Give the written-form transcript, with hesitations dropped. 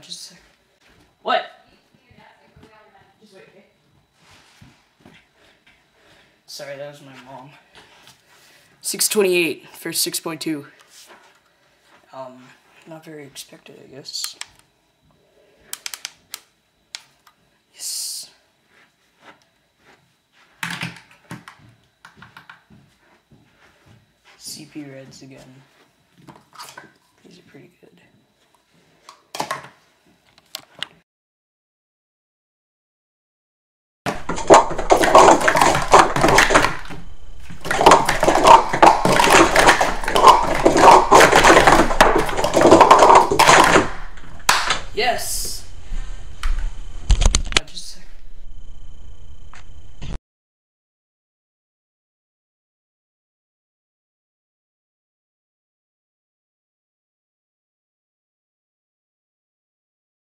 Just what? Just wait, okay? Sorry, that was my mom. 628 for 6.2. Not very expected, I guess. Yes. CP Reds again. These are pretty good. Yes.